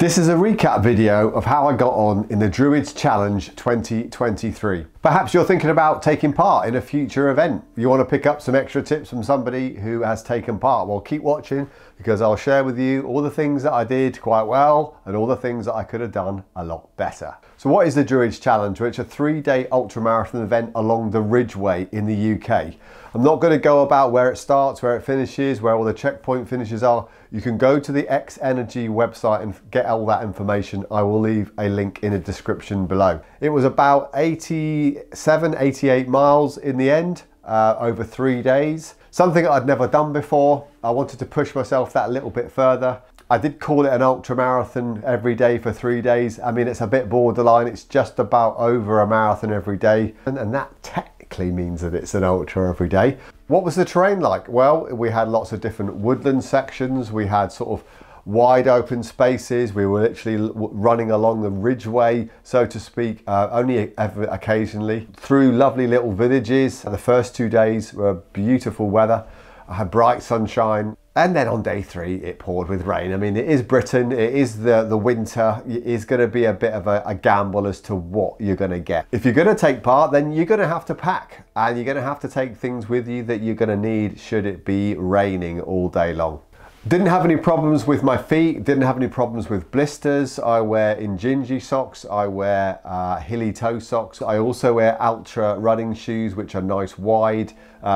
This is a recap video of how I got on in the Druids Challenge 2023. Perhaps you're thinking about taking part in a future event. You want to pick up some extra tips from somebody who has taken part. Well, keep watching because I'll share with you all the things that I did quite well and all the things that I could have done a lot better. So what is the Druids Challenge? It's a 3-day ultramarathon event along the Ridgeway in the UK. I'm not going to go about where it starts, where it finishes, where all the checkpoint finishes are. You can go to the X Energy website and get all that information. I will leave a link in the description below. It was about 87, 88 miles in the end, over 3 days. Something I'd never done before. I wanted to push myself that little bit further. I did call it an ultra marathon every day for 3 days. I mean, it's a bit borderline. It's just about over a marathon every day. And that technically means that it's an ultra every day. What was the terrain like? Well, we had lots of different woodland sections. We had sort of wide open spaces. We were literally running along the ridgeway, so to speak, only ever occasionally, through lovely little villages. The first 2 days were beautiful weather. I had bright sunshine. And then on day 3, it poured with rain. I mean, it is Britain, it is the winter. It is gonna be a bit of a gamble as to what you're gonna get. If you're gonna take part, then you're gonna have to pack and you're gonna have to take things with you that you're gonna need should it be raining all day long. Didn't have any problems with my feet, didn't have any problems with blisters. I wear Injinji socks, I wear hilly toe socks. I also wear ultra running shoes, which are nice wide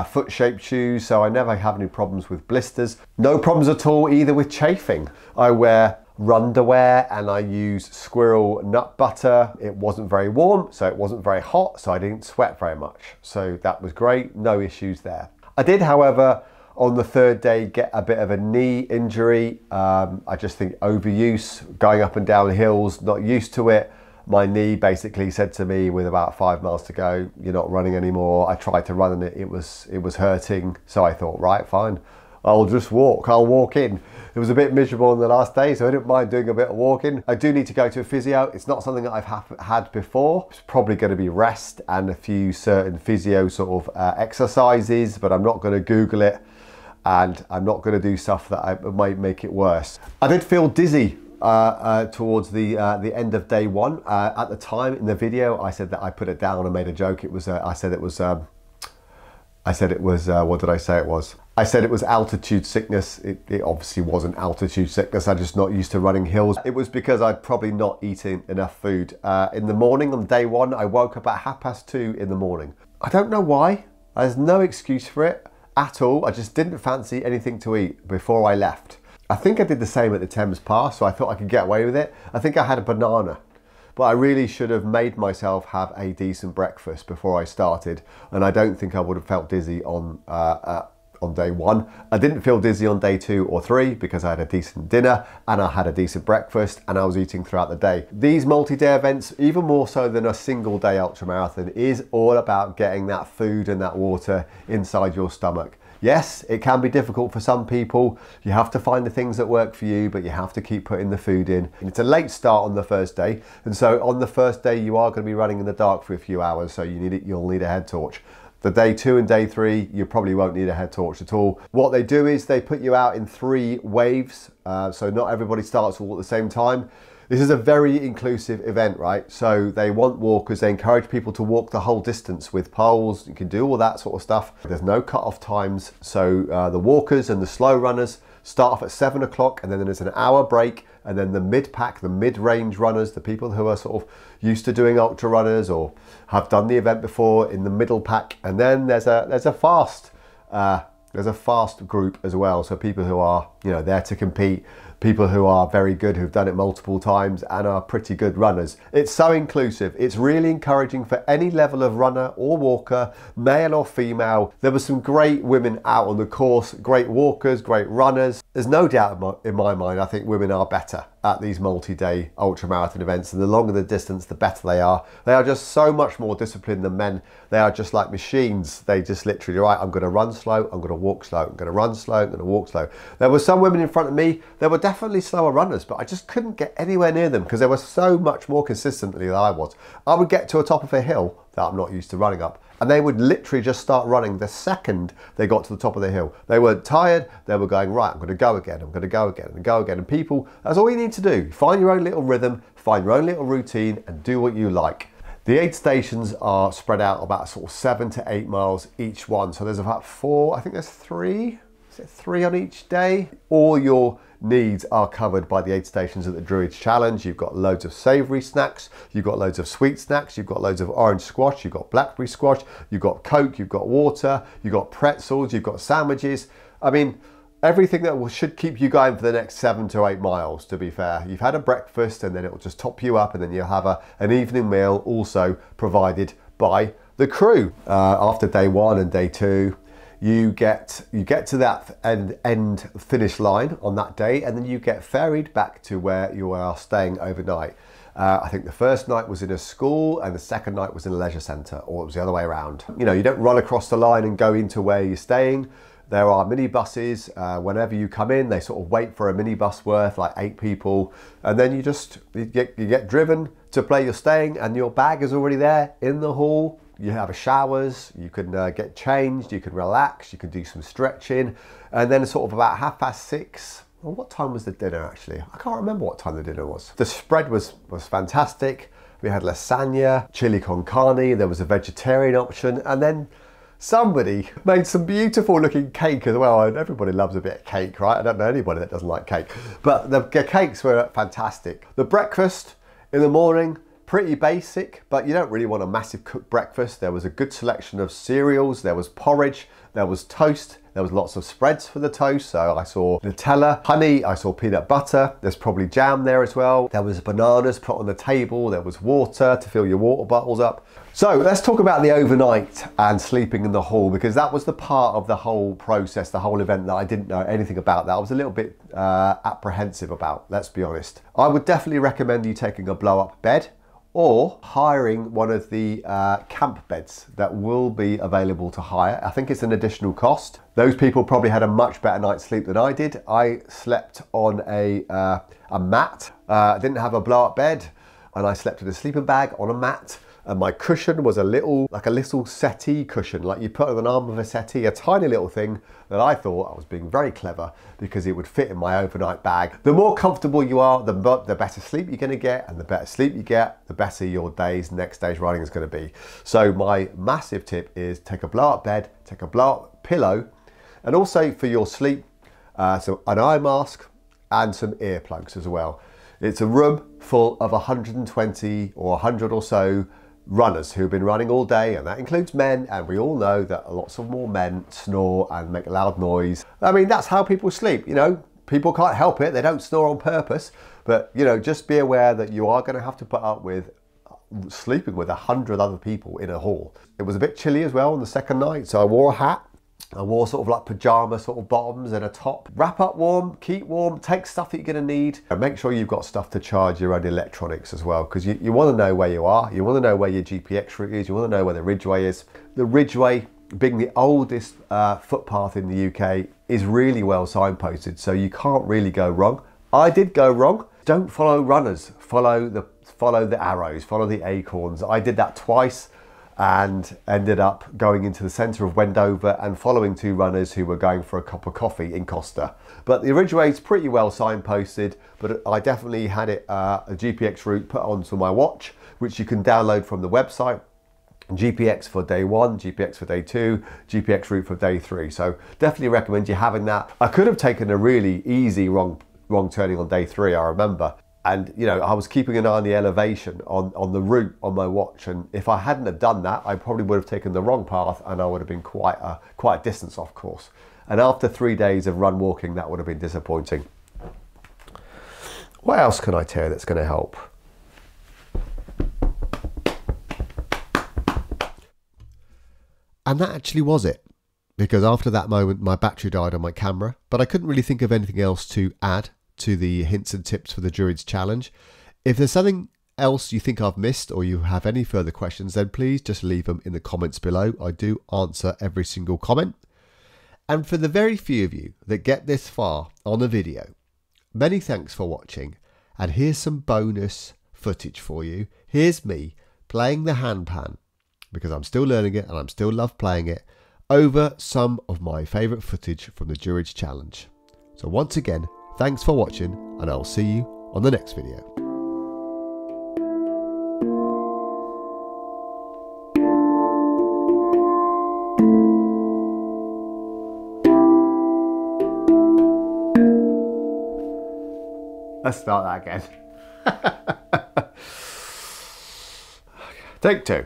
foot-shaped shoes, so I never have any problems with blisters. No problems at all either with chafing. I wear runderwear and I use squirrel nut butter. It wasn't very warm, so it wasn't very hot, so I didn't sweat very much. So that was great, no issues there. I did, however, on the 3rd day, get a bit of a knee injury. I just think overuse, going up and down hills, not used to it. My knee basically said to me with about 5 miles to go, you're not running anymore. I tried to run and it was hurting. So I thought, right, fine, I'll just walk, I'll walk in. It was a bit miserable on the last day, so I didn't mind doing a bit of walking. I do need to go to a physio. It's not something that I've had before. It's probably gonna be rest and a few certain physio sort of exercises, but I'm not gonna Google it. And I'm not gonna do stuff that might make it worse. I did feel dizzy towards the end of day 1. At the time in the video, I said that I put it down and made a joke. It was, what did I say it was? I said it was altitude sickness. It obviously wasn't altitude sickness. I'm just not used to running hills. It was because I'd probably not eaten enough food. In the morning on day 1, I woke up at 2:30 in the morning. I don't know why, there's no excuse for it at all. I just didn't fancy anything to eat before I left. I think I did the same at the Thames Pass, so I thought I could get away with it. I think I had a banana, but I really should have made myself have a decent breakfast before I started, and I don't think I would have felt dizzy on day 1. I didn't feel dizzy on day 2 or 3 because I had a decent dinner and I had a decent breakfast and I was eating throughout the day. These multi-day events, even more so than a single-day ultramarathon, is all about getting that food and that water inside your stomach. Yes, it can be difficult for some people. You have to find the things that work for you, but you have to keep putting the food in. And it's a late start on the first day. And so on the first day, you are going to be running in the dark for a few hours, so you'll need a head torch. The day 2 and day 3, you probably won't need a head torch at all. What they do is they put you out in 3 waves, so not everybody starts all at the same time. This is a very inclusive event, right? So they want walkers, they encourage people to walk the whole distance with poles, you can do all that sort of stuff. There's no cut-off times, so the walkers and the slow runners start off at 7 o'clock and then there's an hour break, and then the mid-pack, the mid-range runners, the people who are sort of used to doing ultra runners or have done the event before, in the middle pack, and then there's a fast group as well. So people who are, you know, there to compete, people who are very good, who've done it multiple times and are pretty good runners. It's so inclusive. It's really encouraging for any level of runner or walker, male or female. There were some great women out on the course, great walkers, great runners. There's no doubt in my mind, I think women are better at these multi-day ultramarathon events, and the longer the distance, the better they are. They are just so much more disciplined than men. They are just like machines. They just literally, right, I'm gonna run slow, I'm gonna walk slow, I'm gonna run slow, I'm gonna walk slow. There were some women in front of me, there were definitely definitely slower runners, but I just couldn't get anywhere near them because they were so much more consistently than I was. I would get to a top of a hill that I'm not used to running up, and they would literally just start running the second they got to the top of the hill. They were tired, they were going, right, I'm going to go again, I'm going to go again, and go again. And people, that's all you need to do. Find your own little rhythm, find your own little routine, and do what you like. The aid stations are spread out about sort of 7 to 8 miles each one. So there's about four, I think there's three. Is it three on each day? All your needs are covered by the aid stations at the Druids Challenge. You've got loads of savoury snacks, you've got loads of sweet snacks, you've got loads of orange squash, you've got blackberry squash, you've got Coke, you've got water, you've got pretzels, you've got sandwiches. I mean, everything that should keep you going for the next 7 to 8 miles, to be fair. You've had a breakfast and then it will just top you up, and then you'll have an evening meal also provided by the crew. After day one and day two, you get to that end finish line on that day, and then you get ferried back to where you are staying overnight. I think the first night was in a school and the second night was in a leisure centre, or it was the other way around. You know, you don't run across the line and go into where you're staying. There are minibuses. Whenever you come in, they sort of wait for a minibus worth, like 8 people. And then you get driven to where you're staying, and your bag is already there in the hall. You have showers, you can get changed, you can relax, you can do some stretching. And then sort of about 6:30, well, what time was the dinner actually? I can't remember what time the dinner was. The spread was fantastic. We had lasagna, chili con carne, there was a vegetarian option, and then somebody made some beautiful looking cake as well. And everybody loves a bit of cake, right? I don't know anybody that doesn't like cake, but the cakes were fantastic. The breakfast in the morning, pretty basic, but you don't really want a massive cooked breakfast. There was a good selection of cereals, there was porridge, there was toast, there was lots of spreads for the toast. So I saw Nutella, honey, I saw peanut butter, there's probably jam there as well. There was bananas put on the table, there was water to fill your water bottles up. So let's talk about the overnight and sleeping in the hall, because that was the part of the whole process, the whole event that I didn't know anything about, that I was a little bit apprehensive about, let's be honest. I would definitely recommend you taking a blow up bed, or hiring one of the camp beds that will be available to hire. I think it's an additional cost. Those people probably had a much better night's sleep than I did. I slept on a mat. I didn't have a blow-up bed, and I slept in a sleeping bag on a mat. And my cushion was like a little settee cushion, like you put on an arm of a settee, a tiny little thing that I thought I was being very clever because it would fit in my overnight bag. The more comfortable you are, the better sleep you're gonna get, and the better sleep you get, the better your next day's running is gonna be. So my massive tip is take a blow-up bed, take a blow-up pillow, and also for your sleep, an eye mask and some earplugs as well. It's a room full of 120 or 100 or so runners who've been running all day, and that includes men, and we all know that lots of more men snore and make a loud noise. I mean, that's how people sleep, you know. People can't help it, they don't snore on purpose, but you know, just be aware that you are going to have to put up with sleeping with 100 other people in a hall. It was a bit chilly as well on the second night, so I wore a hat, I wore sort of like pyjama sort of bottoms and a top. Wrap up warm, keep warm, take stuff that you're going to need, and make sure you've got stuff to charge your own electronics as well, because you want to know where you are, you want to know where your GPX route is, you want to know where the Ridgeway is. The Ridgeway, being the oldest footpath in the UK, is really well signposted, so you can't really go wrong. I did go wrong. Don't follow runners, follow the arrows, follow the acorns. I did that twice and ended up going into the centre of Wendover and following 2 runners who were going for a cup of coffee in Costa. But the Ridgeway is pretty well signposted, but I definitely had it a GPX route put onto my watch, which you can download from the website. GPX for day 1, GPX for day 2, GPX route for day 3. So definitely recommend you having that. I could have taken a really easy wrong turning on day 3, I remember. And you know, I was keeping an eye on the elevation on the route on my watch, and if I hadn't have done that, I probably would have taken the wrong path, and I would have been quite a distance off course. And after 3 days of run walking, that would have been disappointing. What else can I tell you that's going to help? And that actually was it, because after that moment, my battery died on my camera, but I couldn't really think of anything else to add to the hints and tips for the Druids Challenge. If there's something else you think I've missed, or you have any further questions, then please just leave them in the comments below. I do answer every single comment. And for the very few of you that get this far on the video, Many thanks for watching, and here's some bonus footage for you. Here's me playing the handpan, because I'm still learning it and I'm still love playing it, over some of my favourite footage from the Druids Challenge. So once again, thanks for watching, and I'll see you on the next video. Let's start that again. Okay. Take two.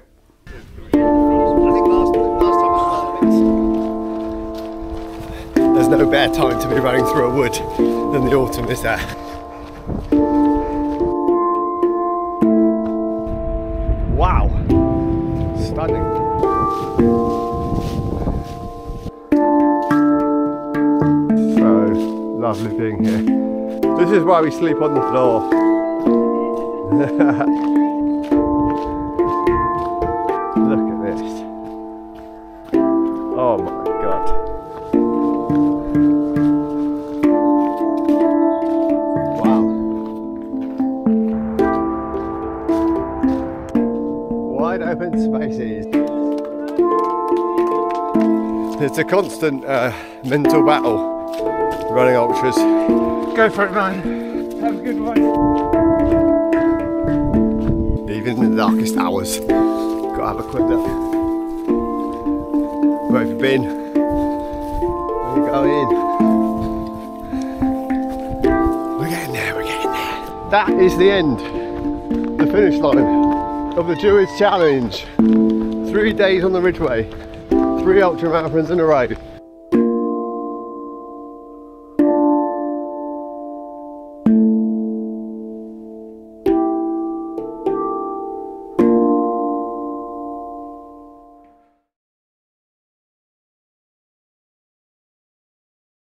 There's no better time to be running through a wood than the autumn, is there? Wow. Stunning. So lovely being here. This is why we sleep on the floor. Look at this. Oh my God. Wow. Wide open spaces. It's a constant mental battle running ultras. Go for it, man. Have a good one. Even in the darkest hours, gotta have a quick look. Where have you been? Where are you going? We're getting there, we're getting there. That is the end, the finish line of the Druids Challenge. 3 days on the Ridgeway, 3 ultra marathons in a row.